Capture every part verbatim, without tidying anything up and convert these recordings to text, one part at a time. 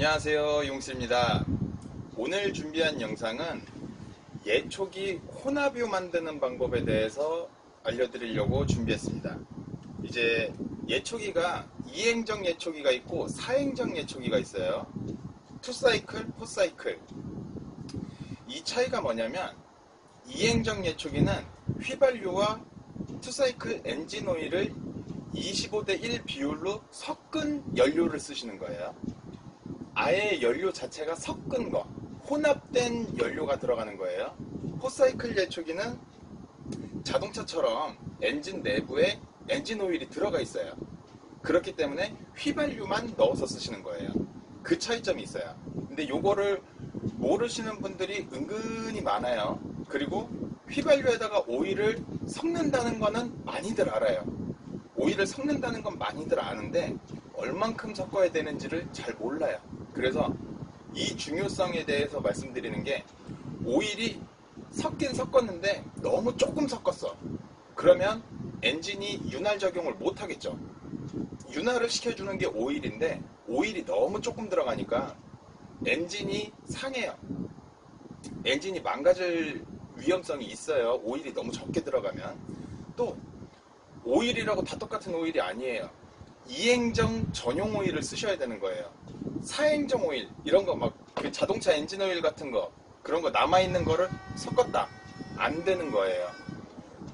안녕하세요, 용씨입니다. 오늘 준비한 영상은 예초기 혼합유 만드는 방법에 대해서 알려드리려고 준비했습니다. 이제 예초기가 이행정 예초기가 있고 사행정 예초기가 있어요. 투사이클, 포사이클. 이 차이가 뭐냐면 이행정 예초기는 휘발유와 투사이클 엔진 오일을 이십오 대 일 비율로 섞은 연료를 쓰시는 거예요. 아예 연료 자체가 섞은 거, 혼합된 연료가 들어가는 거예요. 포사이클 예초기는 자동차처럼 엔진 내부에 엔진 오일이 들어가 있어요. 그렇기 때문에 휘발유만 넣어서 쓰시는 거예요. 그 차이점이 있어요. 근데 요거를 모르시는 분들이 은근히 많아요. 그리고 휘발유에다가 오일을 섞는다는 거는 많이들 알아요. 오일을 섞는다는 건 많이들 아는데 얼만큼 섞어야 되는지를 잘 몰라요. 그래서 이 중요성에 대해서 말씀드리는 게, 오일이 섞긴 섞었는데 너무 조금 섞었어. 그러면 엔진이 윤활 작용을 못 하겠죠. 윤활을 시켜주는 게 오일인데 오일이 너무 조금 들어가니까 엔진이 상해요. 엔진이 망가질 위험성이 있어요. 오일이 너무 적게 들어가면. 또 오일이라고 다 똑같은 오일이 아니에요. 이행정 전용 오일을 쓰셔야 되는 거예요. 사행정 오일, 이런 거 막 그 자동차 엔진 오일 같은 거, 그런 거 남아있는 거를 섞었다, 안 되는 거예요.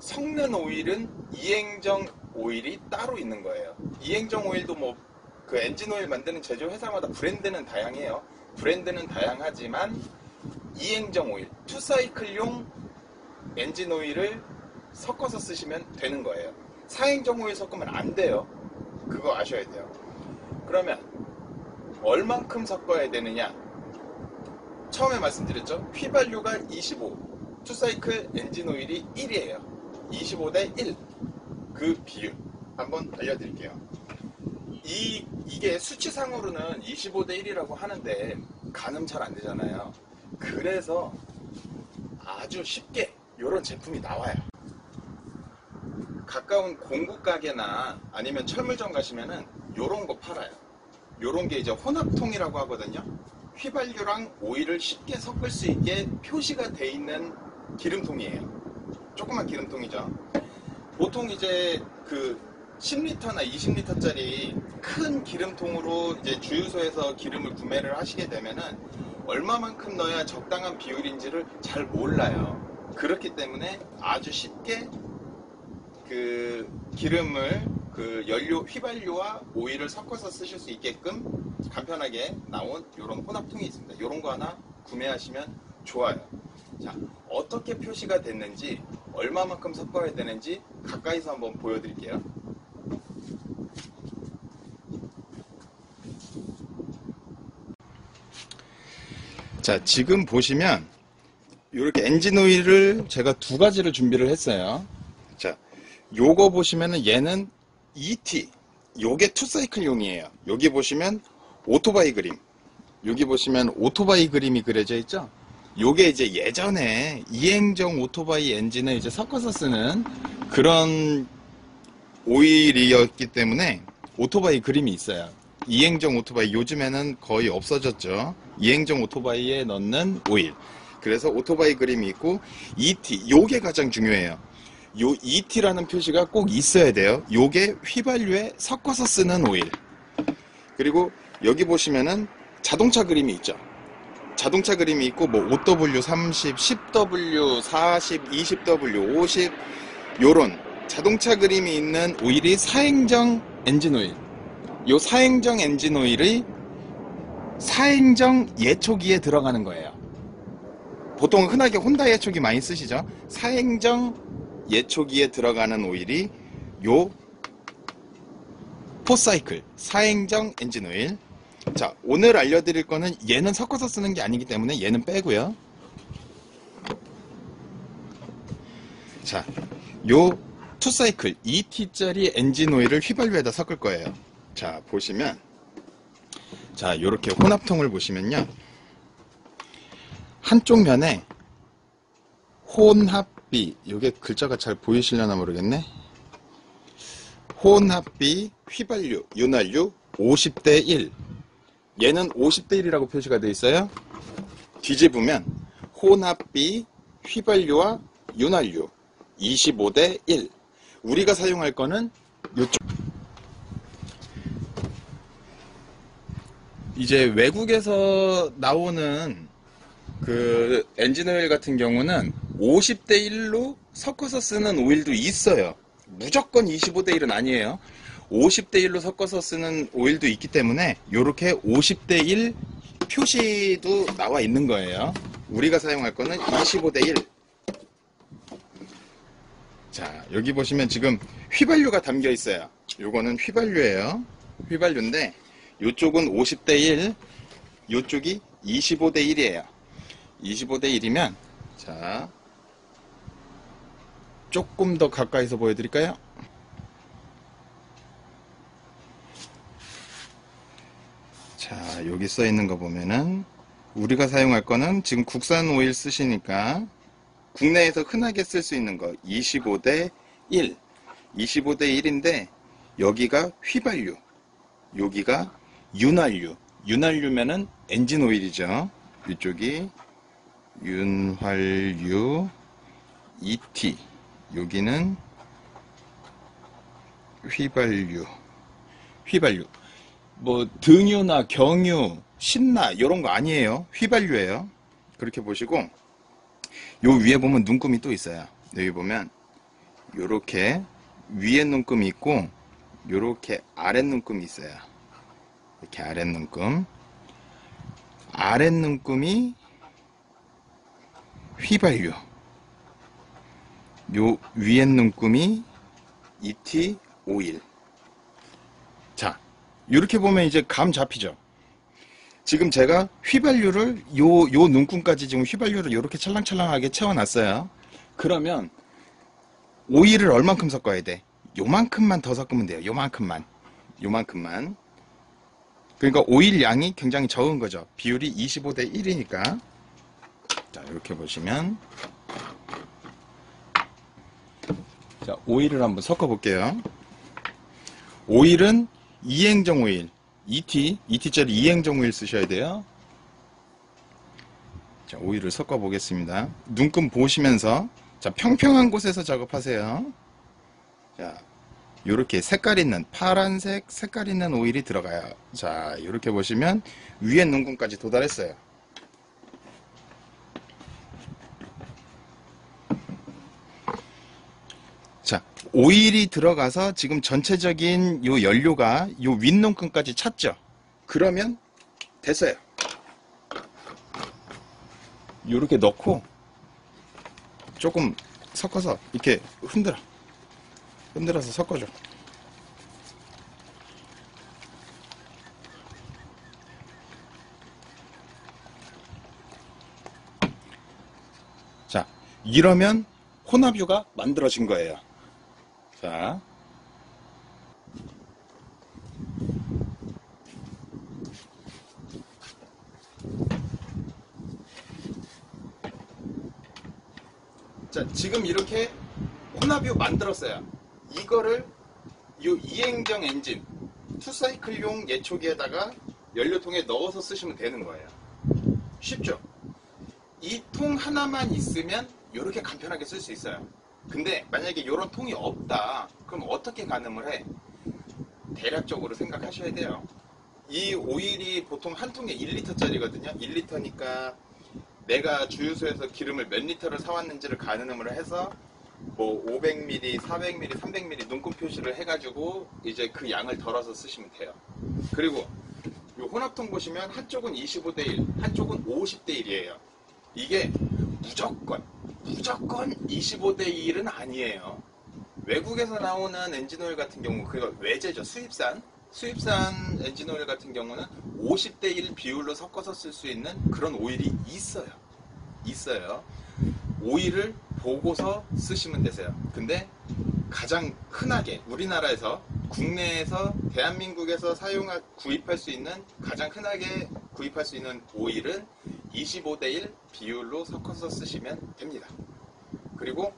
섞는 오일은 이행정 오일이 따로 있는 거예요. 이행정 오일도 뭐 그 엔진 오일 만드는 제조 회사마다 브랜드는 다양해요. 브랜드는 다양하지만 이행정 오일, 투사이클용 엔진 오일을 섞어서 쓰시면 되는 거예요. 사행정 오일 섞으면 안 돼요. 그거 아셔야 돼요. 그러면 얼만큼 섞어야 되느냐? 처음에 말씀드렸죠? 휘발유가 이십오, 투사이클 엔진 오일이 일이에요. 이십오 대 일. 그 비율 한번 알려드릴게요. 이, 이게 수치상으로는 이십오 대 일이라고 하는데 가늠 잘 안 되잖아요. 그래서 아주 쉽게 이런 제품이 나와요. 가까운 공구가게나 아니면 철물점 가시면은 요런 거 팔아요. 요런 게 이제 혼합통이라고 하거든요. 휘발유랑 오일을 쉽게 섞을 수 있게 표시가 돼 있는 기름통이에요. 조그만 기름통이죠. 보통 이제 그 십 리터나 이십 리터짜리 큰 기름통으로 이제 주유소에서 기름을 구매를 하시게 되면은 얼마만큼 넣어야 적당한 비율인지를 잘 몰라요. 그렇기 때문에 아주 쉽게 그 기름을 그 연료, 휘발유와 오일을 섞어서 쓰실 수 있게끔 간편하게 나온 이런 혼합통이 있습니다. 이런 거 하나 구매하시면 좋아요. 자, 어떻게 표시가 됐는지, 얼마만큼 섞어야 되는지 가까이서 한번 보여드릴게요. 자, 지금 보시면 이렇게 엔진 오일을 제가 두 가지를 준비를 했어요. 자, 요거 보시면은 얘는 이 티, 요게 투사이클용이에요. 여기 보시면 오토바이 그림, 여기 보시면 오토바이 그림이 그려져 있죠. 요게 이제 예전에 이행정 오토바이 엔진에 이제 섞어서 쓰는 그런 오일이었기 때문에 오토바이 그림이 있어요. 이행정 오토바이, 요즘에는 거의 없어졌죠. 이행정 오토바이에 넣는 오일. 그래서 오토바이 그림이 있고, 이 티, 요게 가장 중요해요. 요 이 티라는 표시가 꼭 있어야 돼요. 요게 휘발유에 섞어서 쓰는 오일. 그리고 여기 보시면은 자동차 그림이 있죠. 자동차 그림이 있고 뭐 오 더블유 삼십, 십 더블유 사십, 이십 더블유 오십, 요런 자동차 그림이 있는 오일이 사행정 엔진 오일. 요 사행정 엔진 오일이 사행정 예초기에 들어가는 거예요. 보통 흔하게 혼다 예초기 많이 쓰시죠. 사행정 예초기에 들어가는 오일이 요 포사이클, 사행정 엔진 오일. 자, 오늘 알려드릴 거는 얘는 섞어서 쓰는 게 아니기 때문에 얘는 빼고요. 자, 요 투사이클 이 티짜리 엔진 오일을 휘발유에다 섞을 거예요. 자, 보시면, 자, 요렇게 혼합통을 보시면요, 한쪽 면에 혼합 B, 요게 글자가 잘 보이시려나 모르겠네. 혼합비 휘발유 윤활유 오십 대 일, 얘는 오십 대 일이라고 표시가 되어 있어요. 뒤집으면 혼합비, 휘발유와 윤활유 이십오 대 일. 우리가 사용할 거는 이쪽. 이제 외국에서 나오는 그 엔진오일 같은 경우는 오십 대 일로 섞어서 쓰는 오일도 있어요. 무조건 이십오 대 일은 아니에요. 오십 대 일로 섞어서 쓰는 오일도 있기 때문에 이렇게 오십 대 일 표시도 나와 있는 거예요. 우리가 사용할 거는 이십오 대 일. 자, 여기 보시면 지금 휘발유가 담겨 있어요. 요거는 휘발유예요. 휘발유인데 요쪽은 오십 대 일, 요쪽이 이십오 대 일이에요. 이십오 대 일이면 자, 조금 더 가까이서 보여드릴까요? 자, 여기 써 있는 거 보면은 우리가 사용할 거는 지금 국산 오일 쓰시니까 국내에서 흔하게 쓸 수 있는 거 이십오 대 일. 이십오 대 일인데 여기가 휘발유, 여기가 윤활유. 윤활유면은 엔진 오일이죠. 이쪽이 윤활유 이 티, 여기는 휘발유. 휘발유 뭐 등유나 경유, 신나 이런 거 아니에요. 휘발유예요. 그렇게 보시고 요 위에 보면 눈금이 또 있어요. 여기 보면 요렇게 위에 눈금이 있고 요렇게 아래 눈금이 있어요. 이렇게 아래 눈금. 아래 눈금이 휘발유. 요 위에 눈금이 이 티 오일. 자, 이렇게 보면 이제 감 잡히죠. 지금 제가 휘발유를 요, 요 눈금까지 지금 휘발유를 이렇게 찰랑찰랑하게 채워놨어요. 그러면 오일을 얼만큼 섞어야 돼? 요만큼만 더 섞으면 돼요. 요만큼만. 요만큼만. 그러니까 오일 양이 굉장히 적은 거죠. 비율이 이십오 대 일이니까. 자, 이렇게 보시면. 자, 오일을 한번 섞어 볼게요. 오일은 이행정 오일. 이 티, 이 티짜리 이행정 오일 쓰셔야 돼요. 자, 오일을 섞어 보겠습니다. 눈금 보시면서 자, 평평한 곳에서 작업하세요. 자, 요렇게 색깔 있는 파란색 색깔 있는 오일이 들어가요. 자, 요렇게 보시면 위에 눈금까지 도달했어요. 자, 오일이 들어가서 지금 전체적인 요 연료가 요 윗눈금까지 찼죠. 그러면 됐어요. 요렇게 넣고 조금 섞어서 이렇게 흔들어. 흔들어서 섞어줘. 자, 이러면 혼합유가 만들어진 거예요. 자, 자, 지금 이렇게 혼합유 만들었어요. 이거를 이 이행정 엔진 투사이클용 예초기에다가 연료통에 넣어서 쓰시면 되는 거예요. 쉽죠? 이 통 하나만 있으면 이렇게 간편하게 쓸 수 있어요. 근데 만약에 이런 통이 없다, 그럼 어떻게 가늠을 해? 대략적으로 생각하셔야 돼요. 이 오일이 보통 한 통에 일 리터짜리거든요. 일 리터니까 내가 주유소에서 기름을 몇 리터를 사왔는지를 가늠을 해서 뭐 오백 밀리리터, 사백 밀리리터, 삼백 밀리리터 눈금 표시를 해가지고 이제 그 양을 덜어서 쓰시면 돼요. 그리고 이 혼합통 보시면 한쪽은 이십오 대 일, 한쪽은 오십 대 일이에요. 이게 무조건, 무조건 이십오 대 일은 아니에요. 외국에서 나오는 엔진오일 같은 경우, 그거 외제죠. 수입산. 수입산 엔진오일 같은 경우는 오십 대 일 비율로 섞어서 쓸 수 있는 그런 오일이 있어요. 있어요. 오일을 보고서 쓰시면 되세요. 근데 가장 흔하게 우리나라에서 국내에서 대한민국에서 사용하, 구입할 수 있는 가장 흔하게 구입할 수 있는 오일은 이십오 대 일 비율로 섞어서 쓰시면 됩니다. 그리고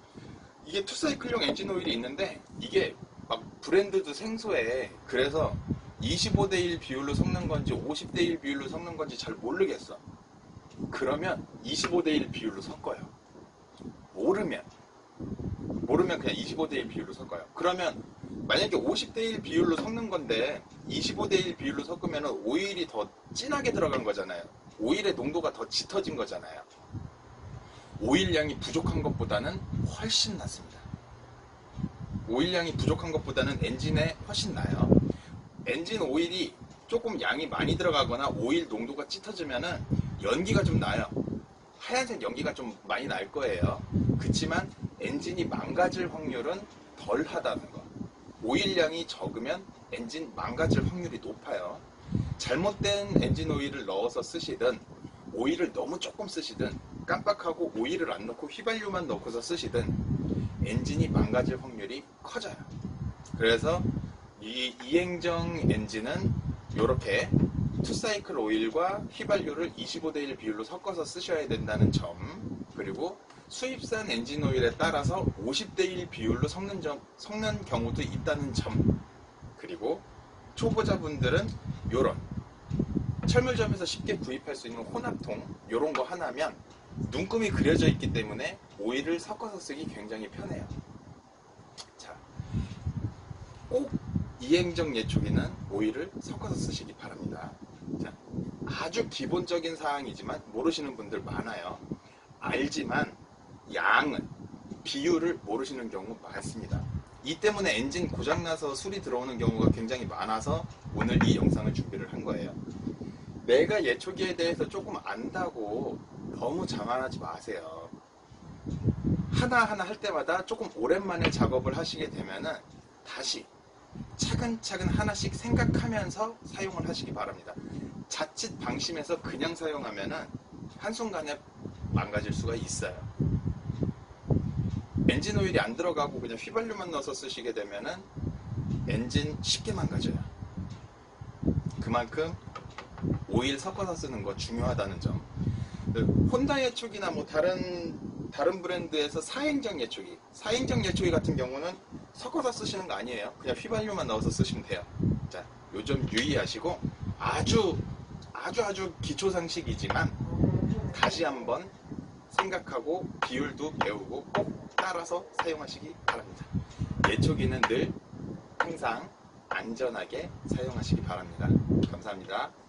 이게 투사이클용 엔진 오일이 있는데 이게 막 브랜드도 생소해. 그래서 이십오 대 일 비율로 섞는 건지 오십 대 일 비율로 섞는 건지 잘 모르겠어. 그러면 이십오 대 일 비율로 섞어요. 모르면 모르면 그냥 이십오 대 일 비율로 섞어요. 그러면 만약에 오십 대 일 비율로 섞는 건데 이십오 대 일 비율로 섞으면 오일이 더 진하게 들어간 거잖아요. 오일의 농도가 더 짙어진 거잖아요. 오일량이 부족한 것보다는 훨씬 낫습니다. 오일량이 부족한 것보다는 엔진에 훨씬 나아요. 엔진 오일이 조금 양이 많이 들어가거나 오일 농도가 짙어지면은 연기가 좀 나요. 하얀색 연기가 좀 많이 날 거예요. 그치만 엔진이 망가질 확률은 덜 하다는 거. 오일량이 적으면 엔진 망가질 확률이 높아요. 잘못된 엔진 오일을 넣어서 쓰시든 오일을 너무 조금 쓰시든 깜빡하고 오일을 안 넣고 휘발유만 넣고서 쓰시든 엔진이 망가질 확률이 커져요. 그래서 이 이행정 엔진은 이렇게 투사이클 오일과 휘발유를 이십오 대 일 비율로 섞어서 쓰셔야 된다는 점, 그리고 수입산 엔진 오일에 따라서 오십 대 일 비율로 섞는, 점, 섞는 경우도 있다는 점, 그리고 초보자분들은 요런 철물점에서 쉽게 구입할 수 있는 혼합통 요런 거 하나면 눈금이 그려져 있기 때문에 오일을 섞어서 쓰기 굉장히 편해요. 자, 꼭 이행정 예초기는 오일을 섞어서 쓰시기 바랍니다. 자, 아주 기본적인 사항이지만 모르시는 분들 많아요. 알지만 양은, 비율을 모르시는 경우 많습니다. 이 때문에 엔진 고장나서 술이 들어오는 경우가 굉장히 많아서 오늘 이 영상을 준비를 한 거예요. 내가 예초기에 대해서 조금 안다고 너무 자만하지 마세요. 하나하나 할 때마다 조금 오랜만에 작업을 하시게 되면은 다시 차근차근 하나씩 생각하면서 사용을 하시기 바랍니다. 자칫 방심해서 그냥 사용하면은 한순간에 망가질 수가 있어요. 엔진 오일이 안 들어가고 그냥 휘발유만 넣어서 쓰시게 되면은 엔진 쉽게 망가져요. 그만큼 오일 섞어서 쓰는 거 중요하다는 점. 혼다 예초기나 뭐 다른 다른 브랜드에서 사행정 예초기, 사행정 예초기 같은 경우는 섞어서 쓰시는 거 아니에요. 그냥 휘발유만 넣어서 쓰시면 돼요. 자, 요점 유의하시고 아주 아주 아주 기초 상식이지만 다시 한번 생각하고 비율도 배우고 꼭 따라서 사용하시기 바랍니다. 예초기는 늘 항상 안전하게 사용하시기 바랍니다. 감사합니다.